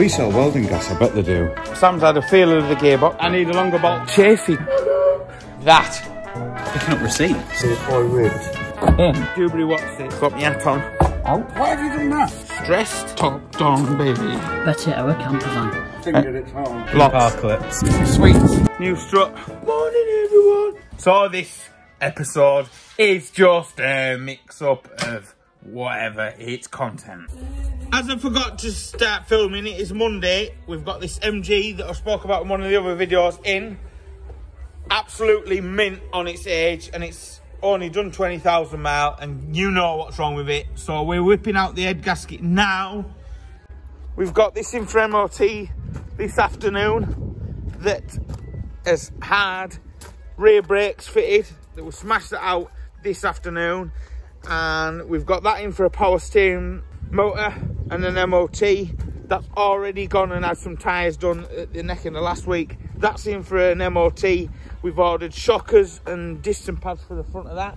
We sell welding gas, I bet they do. Sam's had a feel of the gearbox. I need a longer bolt. Chafy. That. Picking up receipts. It's boy ribbed. Doobly what's it? Got my hat on. Out. Why have you done that? Stressed. Top down, baby. Betty our Campervan. Finger it home. Block clips. Sweet. New strut. Morning, everyone. So this episode is just a mix-up of whatever its content. As I forgot to start filming, it is Monday. We've got this MG that I spoke about in one of the other videos in. Absolutely mint on its age, and it's only done 20,000 miles, and you know what's wrong with it. So we're whipping out the head gasket now. We've got this in for MOT this afternoon that has hard rear brakes fitted. That will smash that out this afternoon. And we've got that in for a power steering motor and an MOT. That's already gone and had some tyres done at the neck end of last week. That's in for an MOT. We've ordered shockers and disc pads for the front of that.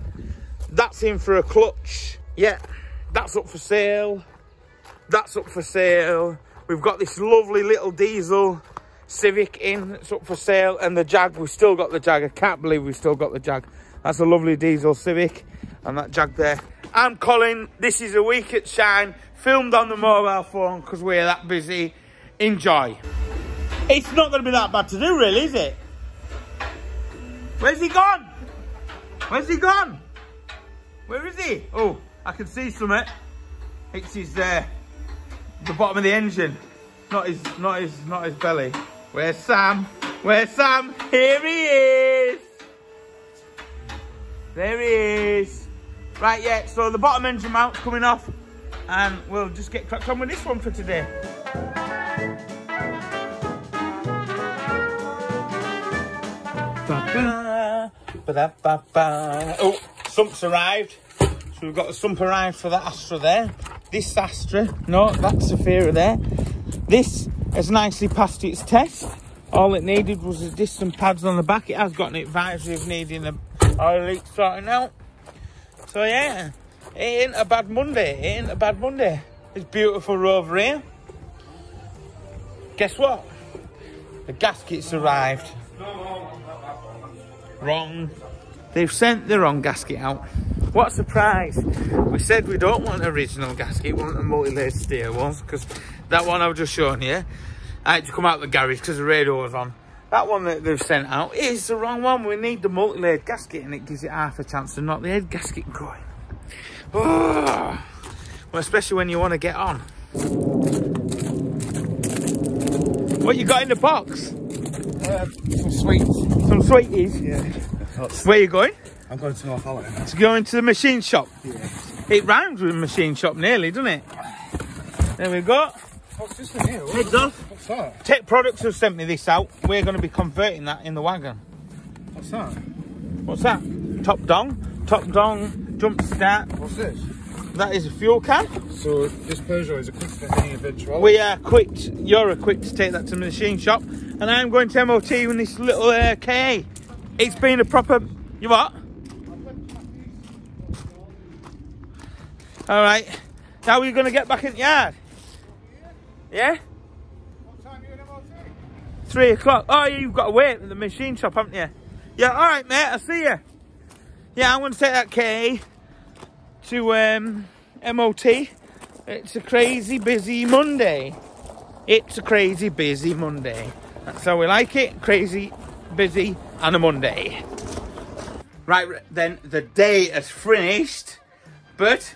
That's in for a clutch. Yeah, that's up for sale. That's up for sale. We've got this lovely little diesel Civic in, that's up for sale. And the Jag, we've still got the Jag. I can't believe we've still got the Jag. That's a lovely diesel Civic. And that Jag there. I'm Colin. This is A Week at Shine, filmed on the mobile phone because we're that busy. Enjoy. It's not going to be that bad to do, really, is it? Where's he gone? Where's he gone? Where is he? Oh, I can see something. It's his the bottom of the engine, not his belly. Where's Sam? Where's Sam? Here he is. There he is. Right, yeah, so the bottom engine mount's coming off and we'll just get cracked on with this one for today. Oh, sump's arrived. So we've got the sump arrived for that Astra there. This Astra, no, that's Safira there. This has nicely passed its test. All it needed was the disc and pads on the back. It has got an advisory of needing a oil leak sorting out. So yeah, it ain't a bad Monday. It ain't a bad Monday. It's beautiful Rover here. Guess what? The gasket's arrived. Wrong. They've sent the wrong gasket out. What a surprise. We said we don't want an original gasket. We want a multi-layer steer one, because that one I was just showing you, I had to come out of the garage because the radio was on. That one that they've sent out is the wrong one. We need the multi-layered gasket, and it gives it half a chance to knock the head gasket going. Oh. Well, especially when you want to get on. What you got in the box? Some sweets. Some sweeties? Yeah. Where you going? I'm going to North Yorkshire. It's going to the machine shop? Yeah. It rhymes with machine shop nearly, doesn't it? There we go. What's this in here? Heads off. What's that? Tech Products have sent me this out. We're going to be converting that in the wagon. What's that? What's that? TOPDON. TOPDON jump start. What's this? That is a fuel can. So this Peugeot is equipped for any eventuality? We are equipped. You're equipped to take that to the machine shop. And I'm going to MOT with this little KA. It's been a proper... You what? Alright. How are you going to get back in the yard? Yeah? What time are you in MOT? 3 o'clock. Oh, you've got to wait at the machine shop, haven't you? Yeah, all right, mate. I'll see you. Yeah, I'm going to take that K to MOT. It's a crazy busy Monday. It's a crazy busy Monday. That's how we like it. Crazy, busy, and a Monday. Right, then the day has finished, but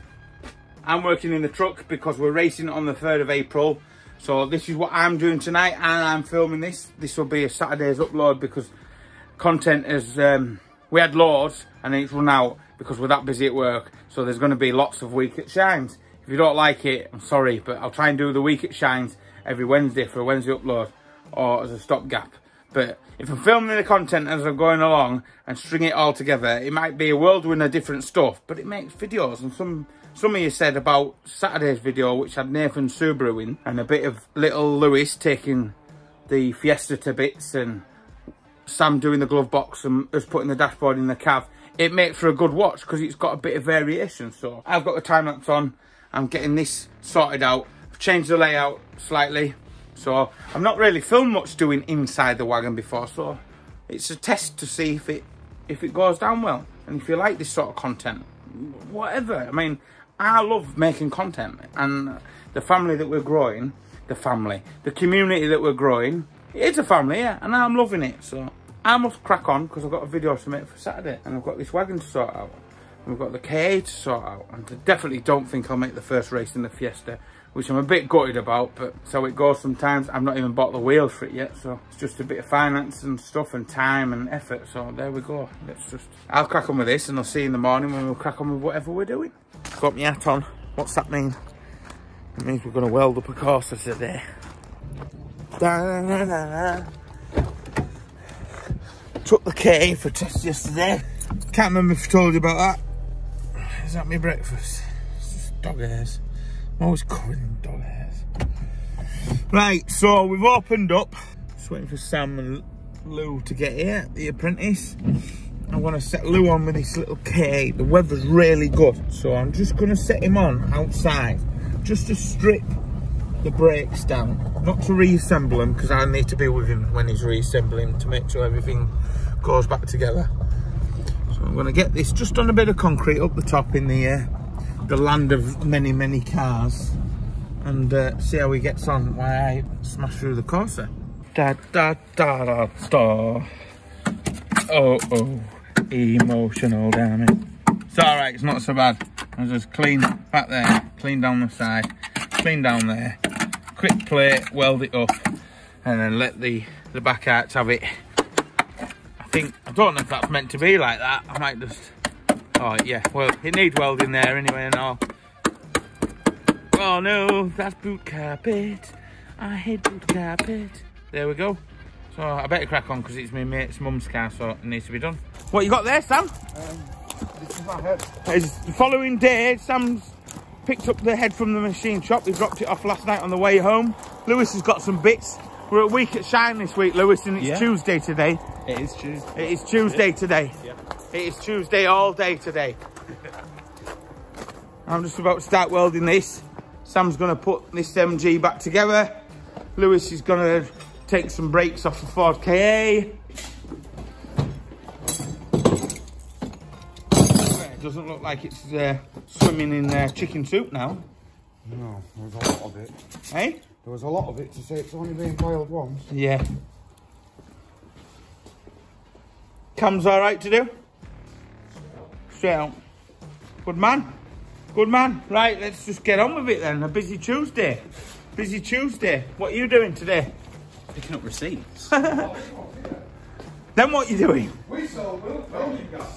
I'm working in the truck because we're racing on the 3rd of April. So this is what I'm doing tonight, and I'm filming this. This will be a Saturday's upload because content is, we had loads and then it's run out because we're that busy at work. So there's going to be lots of Week at Shines. If you don't like it, I'm sorry, but I'll try and do the Week at Shines every Wednesday for a Wednesday upload or as a stopgap. But if I'm filming the content as I'm going along and string it all together, it might be a whirlwind of different stuff, but it makes videos. And some of you said about Saturday's video, which had Nathan Subaru in, and a bit of little Lewis taking the Fiesta to bits, and Sam doing the glove box and us putting the dashboard in the cav. It makes for a good watch because it's got a bit of variation. So I've got the time lapse on. I'm getting this sorted out. I've changed the layout slightly. So I've not really filmed much doing inside the wagon before, so it's a test to see if it goes down well. And if you like this sort of content, whatever. I mean, I love making content, and the family that we're growing, the community that we're growing, it's a family, yeah, and I'm loving it. So I must crack on, because I've got a video to make for Saturday, and I've got this wagon to sort out. We've got the KA to sort out, and I definitely don't think I'll make the first race in the Fiesta, which I'm a bit gutted about, but so it goes sometimes. I've not even bought the wheels for it yet, so it's just a bit of finance and stuff and time and effort, so there we go. Let's just, I'll crack on with this, and I'll see you in the morning when we'll crack on with whatever we're doing. Got my hat on. What's that mean? It means we're going to weld up a course today. Took the KA for a test yesterday. Can't remember if I told you about that. Is that my breakfast? It's just dog hairs. I'm always covered in dog hairs. Right, so we've opened up. Just waiting for Sam and Lou to get here, the apprentice. I want to set Lou on with this little K. The weather's really good, so I'm just going to set him on outside, just to strip the brakes down, not to reassemble them, because I need to be with him when he's reassembling to make sure everything goes back together. So I'm going to get this just on a bit of concrete up the top in the land of many, many cars, and see how he gets on while I smash through the Corsa. Da da da da da. Oh oh, emotional damage. It's all right, it's not so bad. I just clean back there, clean down the side, clean down there, quick plate, weld it up, and then let the back arch have it. I think, I don't know if that's meant to be like that. I might just, oh yeah, well, it needs welding there anyway and all. Oh no, that's boot carpet. I hate boot carpet. There we go. So I better crack on, because it's my mate's mum's car, so it needs to be done. What you got there, Sam? This is my head. It's the following day, Sam's picked up the head from the machine shop. He dropped it off last night on the way home. Lewis has got some bits. We're a week at Shine this week, Lewis, and it's Tuesday today. It is Tuesday. It is Tuesday today. Yeah. It is Tuesday all day today. I'm just about to start welding this. Sam's going to put this MG back together. Lewis is going to take some brakes off the Ford KA. It doesn't look like it's swimming in chicken soup now. No, there was a lot of it. Eh? There was a lot of it to say it's only been boiled once. Yeah. Cam's all right to do? Straight out. Good man. Good man. Right, let's just get on with it then. A busy Tuesday. Busy Tuesday. What are you doing today? Picking up receipts. Then what are you doing?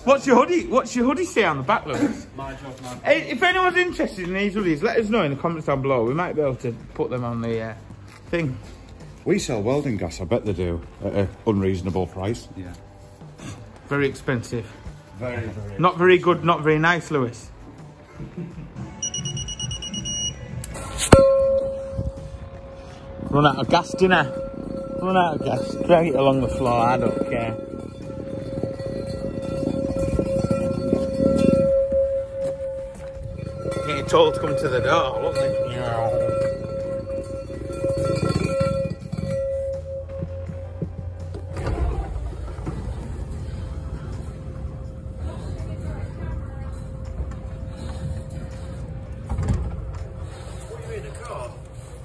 What's your hoodie say on the back, Lewis? My job, man. Hey, if anyone's interested in these hoodies, let us know in the comments down below. We might be able to put them on the thing. We sell welding gas, I bet they do, at an unreasonable price. Yeah. Very expensive. Very, very. Not very good, not very nice, Lewis. Run out of gas, dinner. Run out of gas, drag it along the floor, I don't care. Getting told to come to the door, look like, Are you in the car?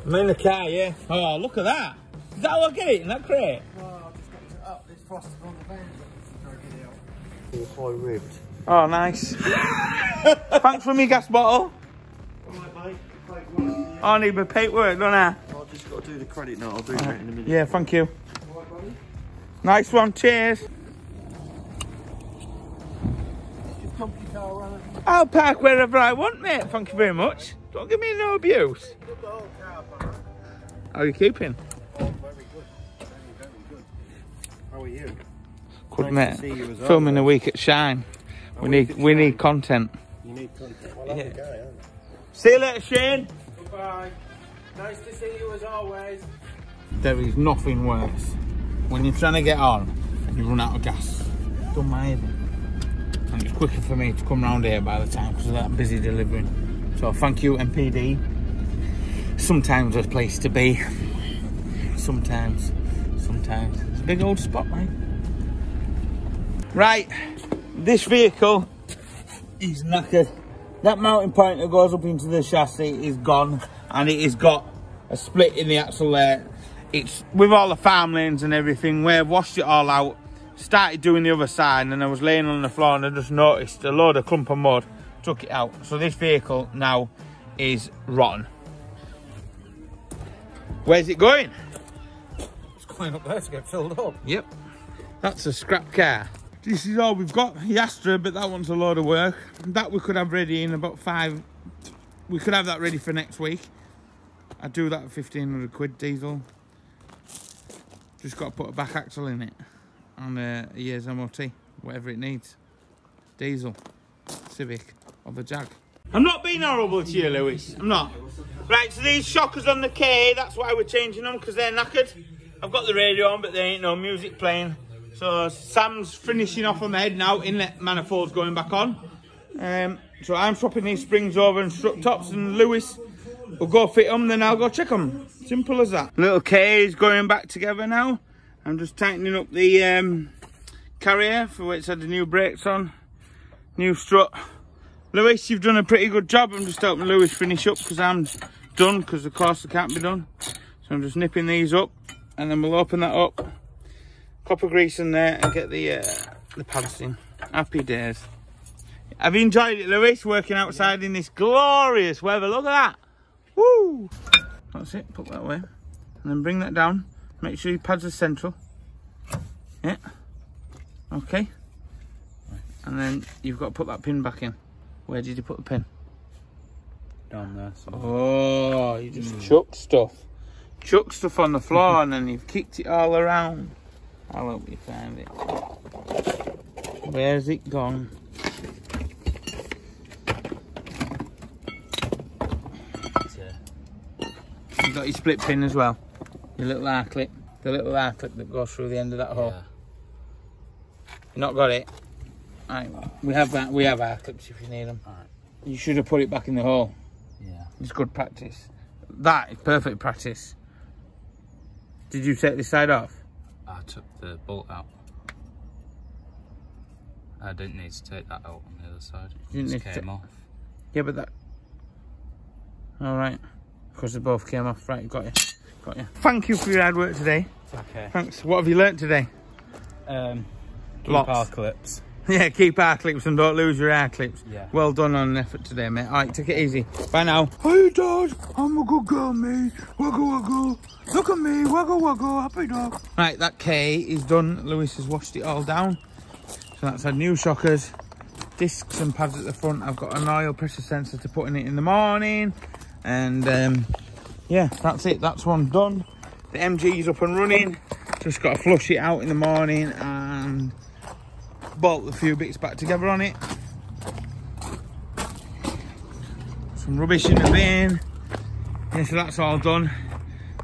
I'm in the car, yeah. Oh, look at that. Is that how I get it in that crate? Well, I just got it up. It's frosted on the bend. It's high ribbed. Oh, nice. Thanks for me gas bottle. Alright, mate. Paperwork. I need my paperwork, don't I? I'll just got to do the credit note. I'll do that in a minute. Yeah, thank you. Alright, buddy. Nice one. Cheers. I'll park wherever I want, mate. Thank you very much. Don't give me no abuse. How are you keeping? How are you? Good, mate. Filming a week at Shine. We need content. You need content. Well, that's the guy, aren't you? See you later, Shane. Goodbye. Nice to see you as always. There is nothing worse. When you're trying to get on, you run out of gas. Don't mind it. And it's quicker for me to come round here by the time, because I'm busy delivering. So thank you, MPD. Sometimes a place to be. sometimes. It's a big old spotlight. Right, this vehicle is knackered. That mounting point that goes up into the chassis is gone, and it has got a split in the axle there. It's with all the farm lanes and everything, where I've washed it all out, started doing the other side, and I was laying on the floor and I just noticed a load of clump of mud, took it out. So this vehicle now is rotten. Where's it going? It's going up there to get filled up. Yep, that's a scrap car. This is all we've got, Yastra, but that one's a load of work. That we could have ready in about five. We could have that ready for next week. I'd do that for 1,500 quid diesel. Just got to put a back axle in it. And a year's MOT, whatever it needs. Diesel, Civic, or the Jag. I'm not being horrible to you, Lewis. I'm not. Right, so these shockers on the K, that's why we're changing them, because they're knackered. I've got the radio on, but there ain't no music playing. So Sam's finishing off on the head now, inlet manifold's going back on. So I'm swapping these springs over and strut tops, and Lewis will go fit them, then I'll go check them. Simple as that. Little K is going back together now. I'm just tightening up the carrier for where it's had the new brakes on, new strut. Lewis, you've done a pretty good job. I'm just helping Lewis finish up because I'm done, because of course I can't be done. So I'm just nipping these up, and then we'll open that up. Copper grease in there and get the pads in. Happy days. Have you enjoyed it, Lewis, working outside in this glorious weather? Look at that. Woo! That's it, put that away. And then bring that down. Make sure your pads are central. Yeah. Okay. And then you've got to put that pin back in. Where did you put the pin? Down there. Somewhere. Oh, you just chucked stuff. Chucked stuff on the floor and then you've kicked it all around. I'll help you find it. Where's it gone? You've got your split pin as well. Your little R clip. The little R clip that goes through the end of that hole. You've not got it? Right, we have that. We have R clips if you need them. Right. You should have put it back in the hole. Yeah. It's good practice. That is perfect practice. Did you take this side off? I took the bolt out. I didn't need to take that out on the other side. It just came off. Yeah, but that... Alright. Because they both came off. Right, got you. Got you. Thank you for your hard work today. It's okay. Thanks. What have you learnt today? Keep our clips. Yeah, keep our clips and don't lose your our clips. Yeah. Well done on an effort today, mate. Alright, take it easy. Bye now. Hey, Dad. I'm a good girl, mate. Wuggle, wuggle. Look at me, wuggle wuggle, happy dog. Right, that K is done. Lewis has washed it all down. So that's our new shockers, discs and pads at the front. I've got an oil pressure sensor to put in it in the morning. And yeah, that's it, that's one done. The MG is up and running. Just got to flush it out in the morning and bolt a few bits back together on it. Some rubbish in the bin. Yeah, so that's all done.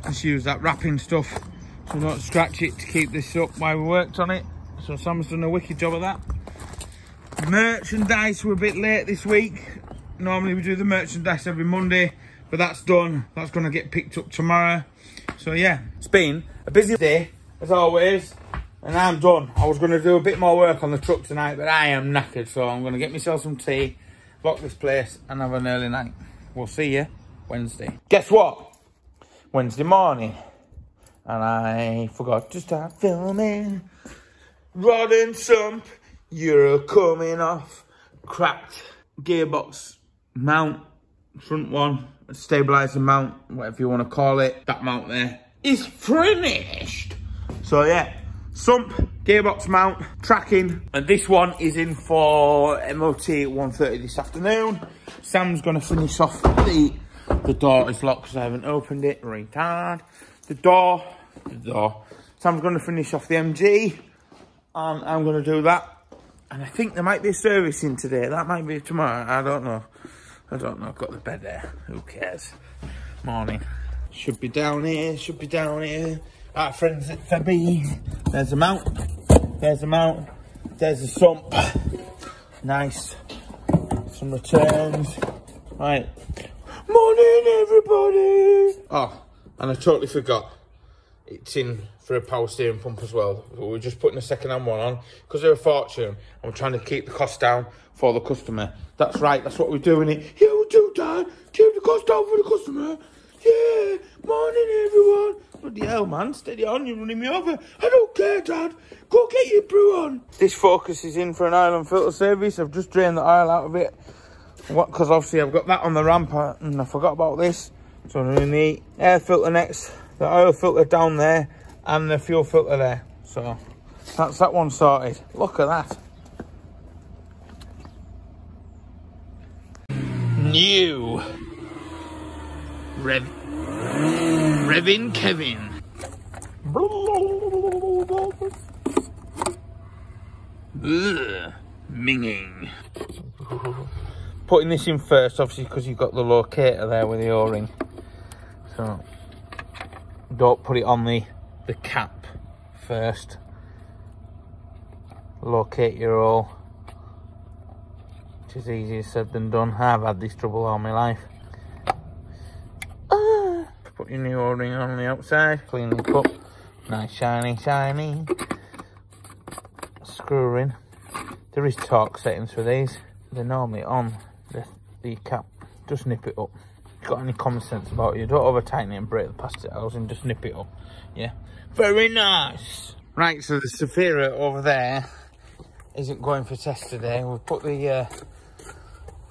Just use that wrapping stuff so not scratch it to keep this up while we worked on it. So Sam's done a wicked job of that. Merchandise were a bit late this week. Normally we do the merchandise every Monday, but that's done. That's going to get picked up tomorrow. So yeah, it's been a busy day as always, and I'm done. I was going to do a bit more work on the truck tonight, but I am knackered, so I'm going to get myself some tea, lock this place and have an early night. We'll see you Wednesday. Guess what? Wednesday morning, and I forgot to start filming. Rodden sump, you're coming off. Cracked gearbox mount, front one, stabilizer mount, whatever you want to call it. That mount there is finished. So yeah, sump, gearbox mount, tracking, and this one is in for MOT at 1:30 this afternoon. Sam's going to finish off the door is locked because I haven't opened it. Retard. The door. So I'm going to finish off the MG. And I'm going to do that. And I think there might be a servicing today. That might be tomorrow. I don't know. I've got the bed there. Who cares? Morning. Should be down here. Should be down here. Our friends at Febby. There's the mount. There's the mount. There's the sump. Nice. Some returns. Right. Morning, everybody. Oh, and I totally forgot. It's in for a power steering pump as well. So we're just putting a second-hand one on because they're a fortune, and we're trying to keep the cost down for the customer. That's right, that's what we're doing. You do, Dad. Keep the cost down for the customer. Yeah, morning, everyone. Bloody hell, man. Steady on, you're running me over. I don't care, Dad. Go get your brew on. This Focus is in for an oil and filter service. I've just drained the oil out of it. Because obviously I've got that on the ramp and I forgot about this. So I'm doing the air filter next, the oil filter down there, and the fuel filter there. So that's that one sorted. Look at that. New. Revin Kevin. Minging. Putting this in first, obviously, because you've got the locator there with the O-ring. So don't put it on the cap first. Locate your O, which is easier said than done. I've had this trouble all my life. Put your new O-ring on the outside, clean it up, nice shiny, shiny. Screw in. There is torque settings for these. They're normally on the cap. Just nip it up. If you've got any common sense about you, don't over tighten it and break the plastic housing. Just nip it up. Yeah, very nice. Right, so the Safira over there isn't going for test today. We've put the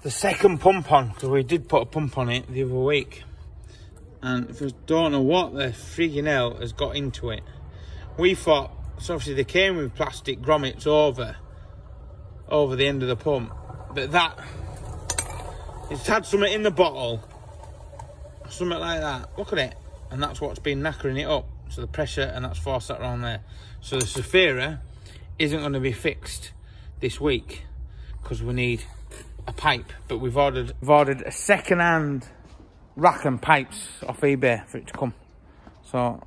second pump on, because we did put a pump on it the other week. And if I don't know what the friggin' hell has got into it. We thought, so obviously they came with plastic grommets over the end of the pump. But that, it's had something in the bottle. Something like that. Look at it. And that's what's been knackering it up. So the pressure, and that's forced that around there. So the Safira isn't going to be fixed this week, because we need a pipe. But we've ordered a second-hand rack and pipes off eBay for it to come, so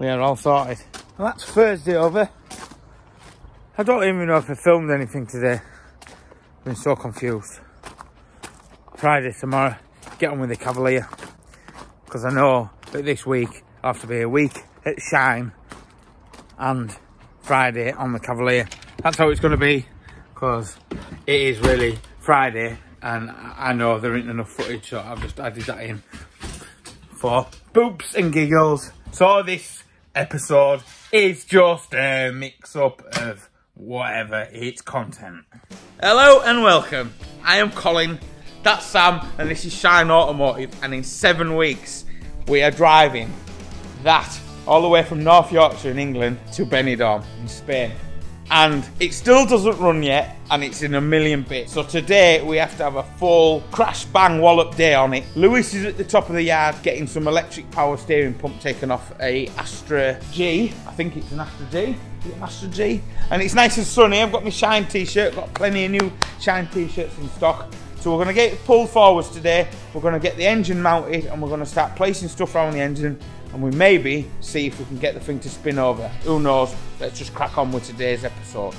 we are all sorted. Well, that's Thursday over. I don't even know if I filmed anything today. I've been so confused. Friday tomorrow, get on with the Cavalier, because I know that this week I have to be a week at Shine and Friday on the Cavalier. That's how it's going to be, because it is really Friday. And I know there ain't enough footage, so I've just added that in for boops and giggles. So this episode is just a mix-up of whatever its content. Hello and welcome. I am Colin, that's Sam, and this is Shine Automotive. And in 7 weeks, we are driving that all the way from North Yorkshire in England to Benidorm in Spain. And it still doesn't run yet, and it's in a million bits. So today we have to have a full crash bang wallop day on it. Lewis is at the top of the yard getting some electric power steering pump taken off a Astra G. I think it's an Astra G. Is it an Astra G? And it's nice and sunny. I've got my Shine t-shirt, got plenty of new Shine t-shirts in stock. So we're gonna get it pulled forwards today. We're gonna get the engine mounted, and we're gonna start placing stuff around the engine, and we maybe see if we can get the thing to spin over. Who knows? Let's just crack on with today's episode.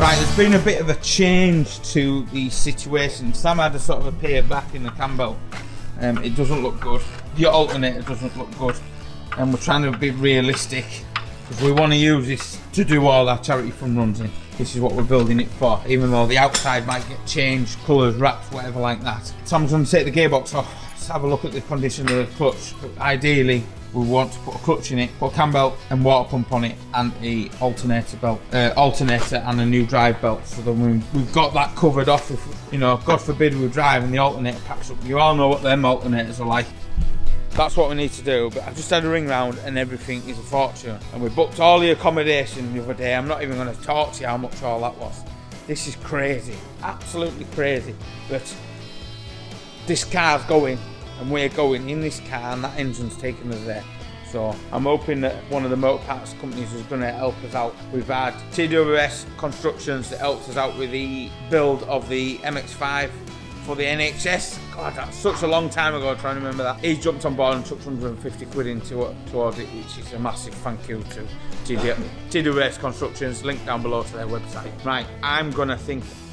Right, there's been a bit of a change to the situation. Sam had a sort of a peer back in the Campbell. It doesn't look good. The alternator doesn't look good. And we're trying to be realistic, because we want to use this to do all our charity fund runs in. This is what we're building it for, even though the outside might get changed, colours, wraps, whatever like that. Sam's going to take the gearbox off. Let's have a look at the condition of the clutch. But ideally, we want to put a clutch in it, put a cam belt and water pump on it, and a alternator and a new drive belt. So then we've got that covered off. If, you know, God forbid we drive and the alternator packs up. You all know what them alternators are like. That's what we need to do, but I've just had a ring round and everything is a fortune. And we booked all the accommodation the other day. I'm not even going to talk to you how much all that was. This is crazy, absolutely crazy. But this car's going and we're going in this car and that engine's taking us there. So I'm hoping that one of the motor parts companies is going to help us out. We've had TWS Constructions that helped us out with the build of the MX-5 for the NHS. God, that's such a long time ago, trying to remember that. He jumped on board and took 150 quid into it, towards it, which is a massive thank you to TWS Constructions. Link down below to their website. Right, I'm going to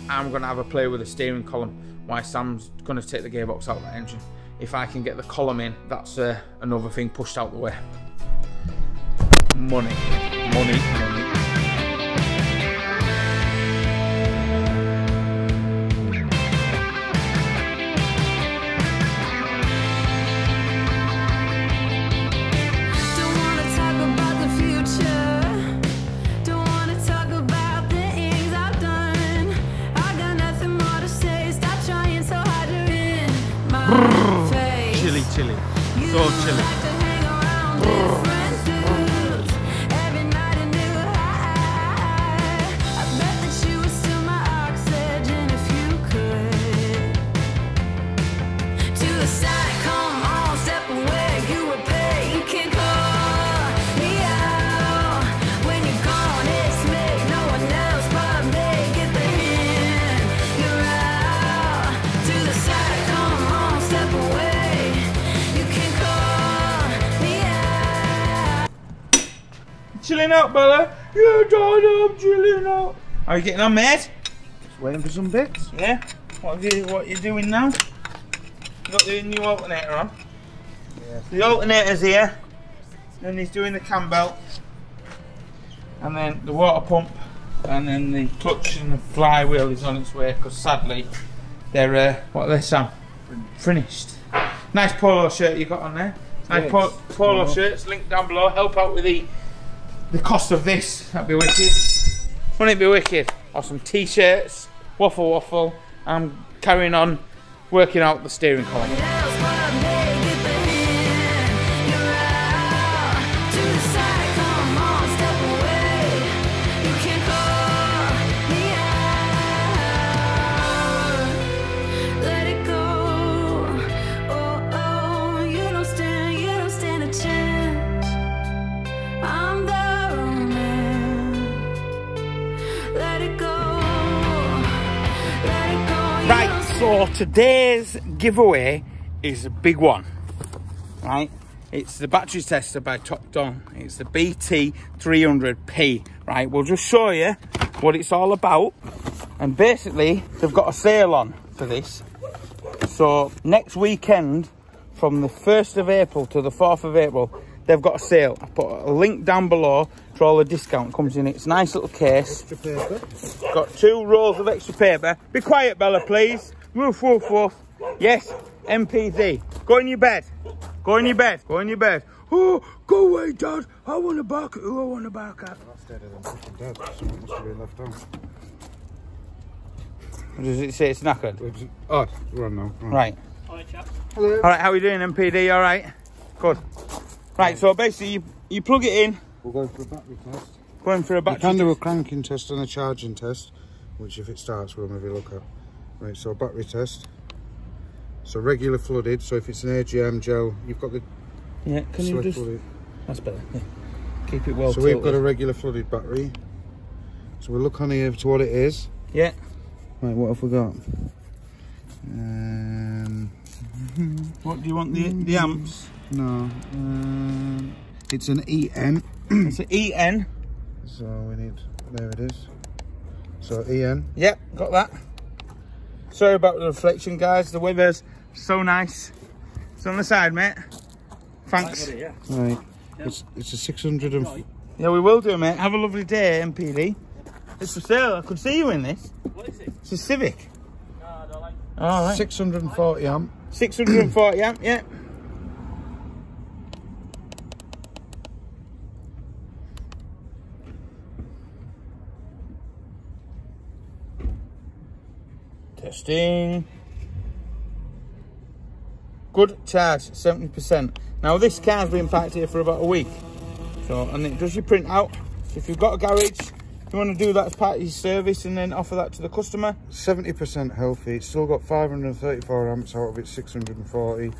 have a play with the steering column while Sam's going to take the gearbox out of that engine. If I can get the column in, that's another thing pushed out the way. Money, money, money. Chilling out, brother. Yeah, Dad, I'm chilling out. How are you getting on, mate? Just waiting for some bits. Yeah. What are you doing now? You got the new alternator on. Yeah. The alternator's here. Then he's doing the cam belt. And then the water pump. And then the clutch and the flywheel is on its way because sadly they're what are they, Sam? Finished. Nice polo shirt you got on there. Nice polo shirts. Link down below. Help out with the cost of this, that'd be wicked. Wouldn't it be wicked? Or some t-shirts, waffle waffle. I'm carrying on working out the steering column. So today's giveaway is a big one, right? It's the battery tester by TOPDON. It's the BT300P, right? We'll just show you what it's all about. And basically, they've got a sale on for this. So next weekend, from the 1st of April to the 4th of April, they've got a sale. I put a link down below to all the discount comes in. It's a nice little case. Extra paper. Got two rolls of extra paper. Be quiet, Bella, please. Woof, woof, woof. Yes, MPD. Go in your bed. Go in your bed. Go in your bed. Oh, go away, Dad. I want to bark at who I want to bark at. That's dead, dead. Something must have been left on. Does it say it's knackered? Oh, run now. Right. Hello, chap. Hello. All right, how are you doing, MPD? All right? Good. Right, so basically, you plug it in. We're going for a battery test. Going for a battery test. We can do a cranking test and a charging test, which if it starts, we'll maybe look at. Right, so battery test. So regular flooded. So if it's an AGM gel, you've got the. Yeah, can you just? Flooded. That's better. Yeah. Keep it well. So tilted. We've got a regular flooded battery. So we'll look on here to what it is. Yeah. Right, what have we got? What do you want? The amps? No. It's an EN. It's an EN. So we need. There it is. So EN. Yep, yeah, got that. Sorry about the reflection, guys. The weather's so nice. It's on the side, mate. Thanks. Right. Yeah. It's a 600 and... Yeah, we will do, mate. Have a lovely day, MPD. Yeah. It's for sale. I could see you in this. What is it? It's a Civic. No, I don't like it. All right. 640 amp. 640 amp, yeah. Testing. Good charge, 70%. Now this car's been parked here for about a week. So, and it does your print out. So if you've got a garage, you want to do that as part of your service and then offer that to the customer. 70% healthy. It's still got 534 amps out of it, 640.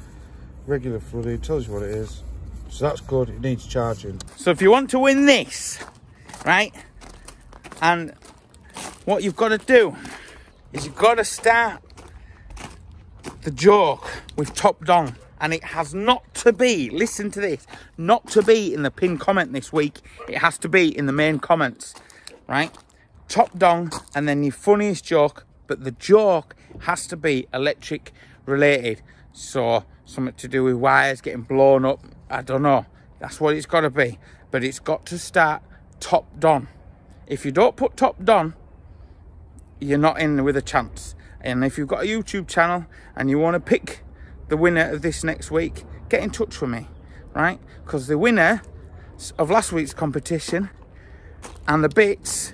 Regular flooded, tells you what it is. So that's good, it needs charging. So if you want to win this, right? And what you've got to do is you've got to start the joke with TOPDON. And it has not to be, listen to this, not to be in the pinned comment this week. It has to be in the main comments, right? TOPDON and then your funniest joke. But the joke has to be electric related. So something to do with wires getting blown up. I don't know. That's what it's got to be. But it's got to start TOPDON. If you don't put TOPDON, you're not in with a chance. And if you've got a YouTube channel and you want to pick the winner of this next week, get in touch with me, right? Because the winner of last week's competition and the bits,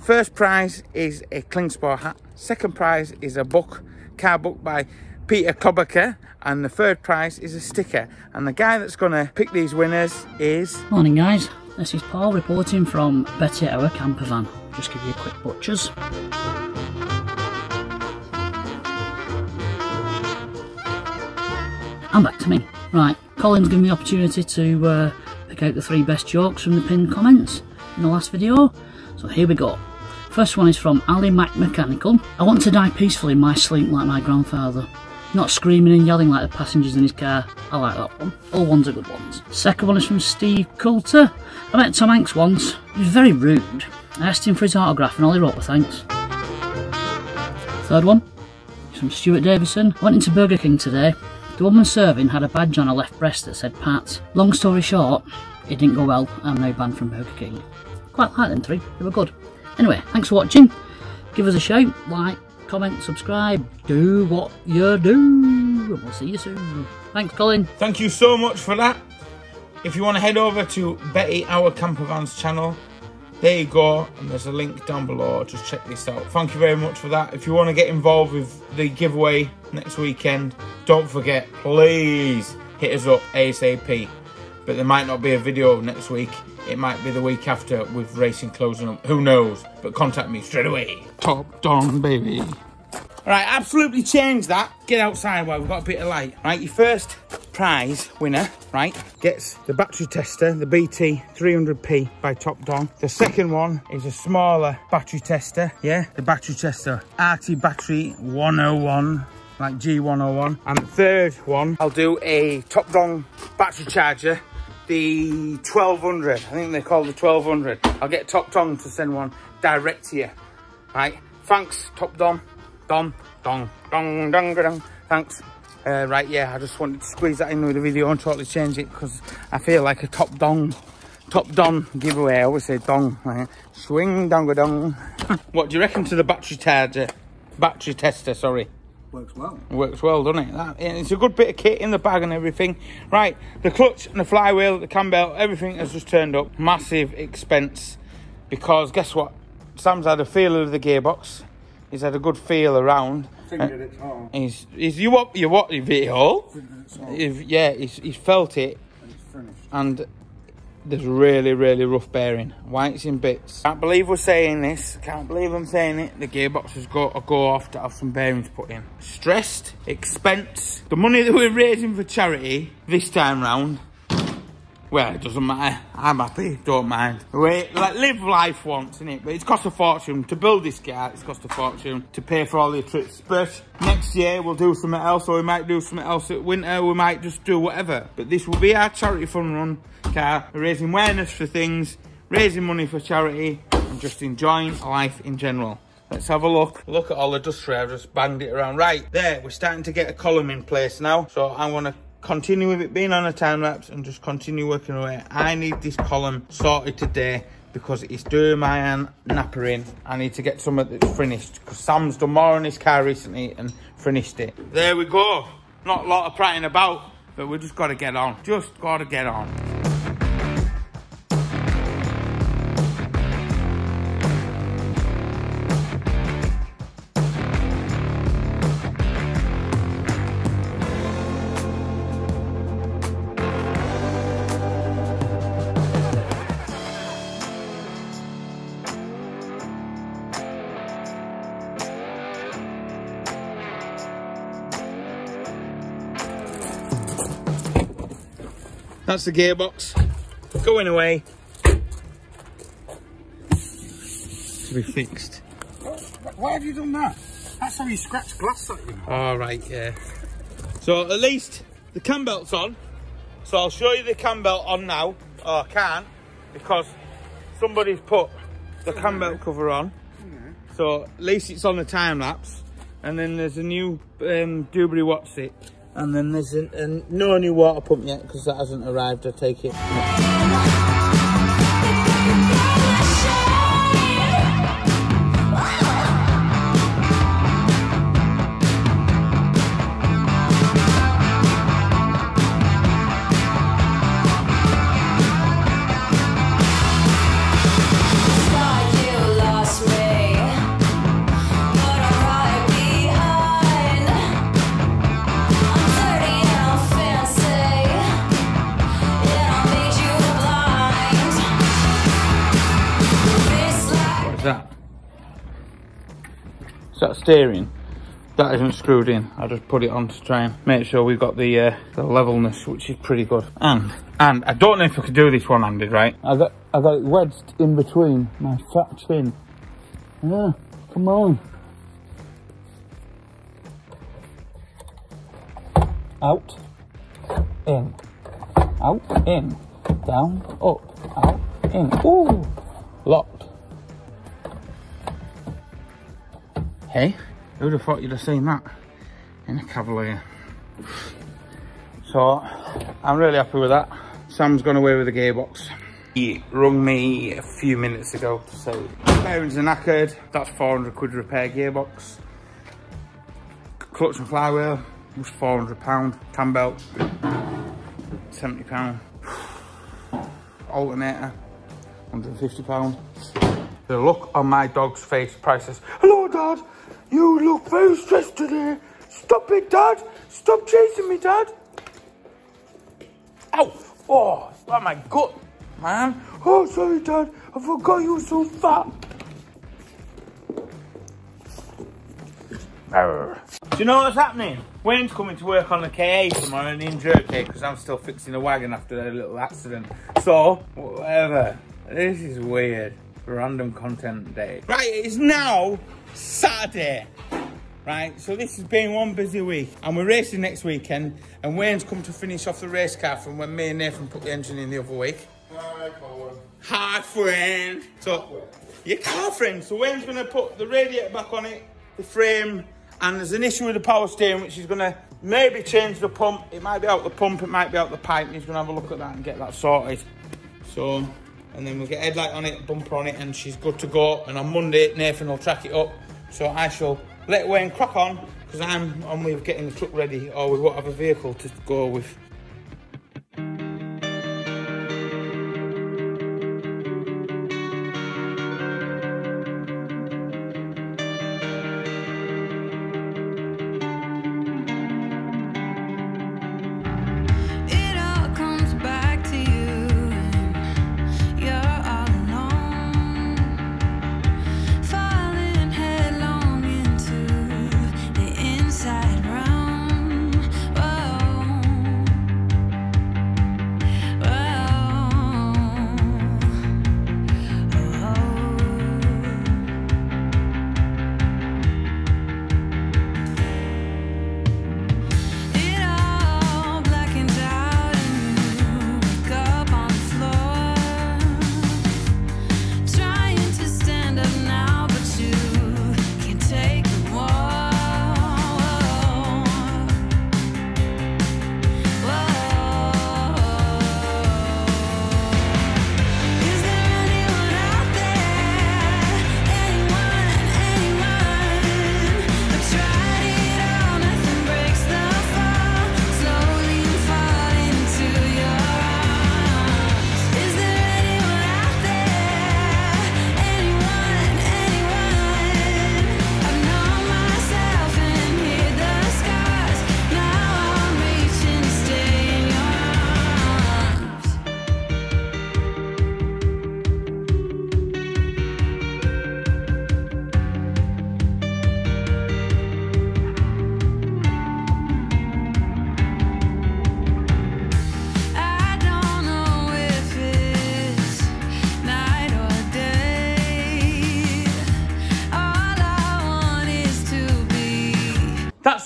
first prize is a Klingspor hat, second prize is a book, car book by Peter Kobaker, and the third prize is a sticker. And the guy that's going to pick these winners is... Morning guys, this is Paul reporting from Betty's our Campervan. Just give you a quick butchers. And back to me. Right, Colin's given me the opportunity to pick out the three best jokes from the pinned comments in the last video. So here we go. First one is from Ali Mac Mechanical. I want to die peacefully in my sleep like my grandfather. Not screaming and yelling like the passengers in his car. I like that one. All ones are good ones. Second one is from Steve Coulter. I met Tom Hanks once. He was very rude. I asked him for his autograph and all he wrote was thanks. Third one is from Stuart Davison. I went into Burger King today. The woman serving had a badge on her left breast that said Pat. Long story short, it didn't go well. I'm now banned from Burger King. Quite like them three, they were good. Anyway, thanks for watching. Give us a shout, like, comment, subscribe, do what you do, and we'll see you soon. Thanks Colin. Thank you so much for that. If you want to head over to Betty Our Campervan's channel, there you go, and there's a link down below, just check this out. Thank you very much for that. If you want to get involved with the giveaway next weekend, don't forget, please hit us up ASAP. But there might not be a video next week, it might be the week after with racing closing up, who knows, but contact me straight away. TOPDON baby. Alright, absolutely change that. Get outside while we've got a bit of light. Right, your first prize winner, right, gets the battery tester, the BT300P by TOPDON. The second one is a smaller battery tester, yeah? The battery tester, RT Battery 101, like G101. And the third one, I'll do a TOPDON battery charger, the 1200. I think they call the 1200. I'll get TOPDON to send one direct to you, right? Thanks, TOPDON. Dong, dong, dong, dong, dong. Thanks. Right, yeah, I just wanted to squeeze that in with the video and totally change it because I feel like a TOPDON giveaway. I always say dong, like swing, dong, dong. What do you reckon to the battery tester? Sorry. Works well. Works well, doesn't it? It's a good bit of kit in the bag and everything. Right, the clutch and the flywheel, the cam belt, everything has just turned up. Massive expense because guess what? Sam's had a feel of the gearbox. He's had a good feel around. Fingered it all. You what? Fingered it all. Yeah, he's felt it. And it's finished. And there's really, really rough bearing. White's in bits. Can't believe we're saying this. Can't believe I'm saying it. The gearbox has got to go off to have some bearings put in. Stressed, expense. The money that we're raising for charity this time round, well, it doesn't matter. I'm happy, don't mind. We like, live life once, innit? But it's cost a fortune to build this car, it's cost a fortune to pay for all the trips. But next year we'll do something else, or we might do something else at winter, we might just do whatever. But this will be our charity fun run car. We're raising awareness for things, raising money for charity, and just enjoying life in general. Let's have a look. Look at all the dust tray, I've just banged it around. Right, there, we're starting to get a column in place now, so I want to continue with it being on a time lapse and just continue working away. I need this column sorted today because it's doing my hand nappering. I need to get something that's finished because Sam's done more on this car recently and finished it. There we go. Not a lot of prattling about, but we just got to get on. Just got to get on. That's the gearbox going away to be fixed. Why have you done that? That's how you scratch glass at you. All right, yeah. So at least the cam belt's on. So I'll show you the cam belt on now. Oh, I can't because somebody's put the cam belt cover on. So at least it's on the time lapse. And then there's a new Dewberry Watsit. And then there's no new water pump yet because that hasn't arrived, I take it. That steering, that isn't screwed in. I just put it on to try and make sure we've got the levelness, which is pretty good. And I don't know if I could do this one-handed, right? I got it wedged in between my fat chin. Yeah, come on. Out, in, out, in, down, up, out, in. Ooh, locked. Hey, who'd have thought you'd have seen that in a Cavalier? So, I'm really happy with that. Sam's gone away with the gearbox. He rung me a few minutes ago to say, bearings are knackered, that's 400 quid repair gearbox. Clutch and flywheel was £400, cam belt, £70. Alternator, £150. The look on my dog's face, priceless. Hello, Dad. You look very stressed today. Stop it, Dad. Stop chasing me, Dad. Ow. Oh, that my gut, man. Oh, sorry, Dad. I forgot you were so fat. Do you know what's happening? Wayne's coming to work on the KA tomorrow and he injured me because I'm still fixing the wagon after their little accident. So, whatever. This is weird. Random content day. Right, it is now Saturday. Right, so this has been one busy week and we're racing next weekend and Wayne's come to finish off the race car from when me and Nathan put the engine in the other week. Hi, Colin. Hi, friend. So, your car friend. So Wayne's going to put the radiator back on it, the frame, and there's an issue with the power steering which he's going to maybe change the pump. It might be out the pump, it might be out the pipe, and he's going to have a look at that and get that sorted. So... and then we'll get a headlight on it, bumper on it, and she's good to go. And on Monday, Nathan will track it up. So I shall let Wayne crack on, because I'm on with getting the truck ready, or with whatever vehicle to go with.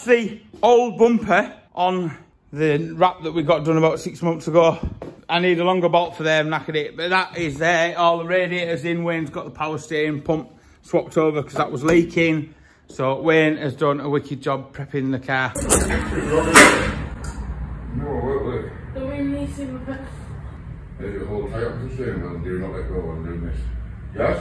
the old bumper on the wrap that we got done about 6 months ago. I need a longer bolt for them, knackered it, but that is there. All the radiators in, Wayne's got the power steering pump swapped over because that was leaking. So Wayne has done a wicked job prepping the car. Yes? Yes.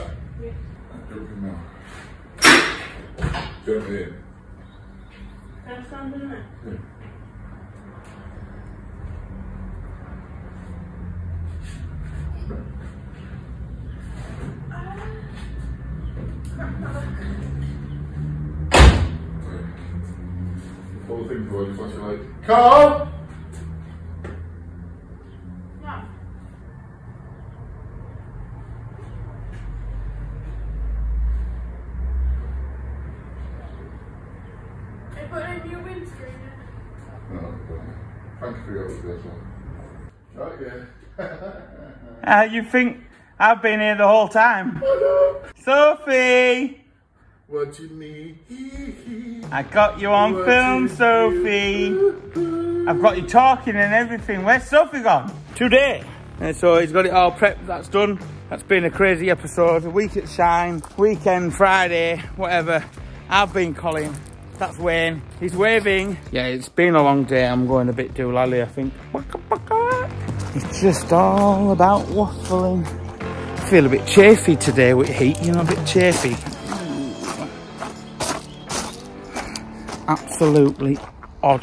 Carl! No. I put a new windscreen in. No, thank you for your this one. Right, yeah. You think I've been here the whole time? Hello. Sophie! What you need? I got you on film, Sophie. I've got you talking and everything. Where's Sophie gone? Today. And so he's got it all prepped. That's done. That's been a crazy episode. A week at Shine. Weekend, Friday, whatever. I've been calling. That's Wayne. He's waving. Yeah, it's been a long day. I'm going a bit too lally, I think. It's just all about waffling. I feel a bit chafy today with heat. You know, a bit chafy. Absolutely odd.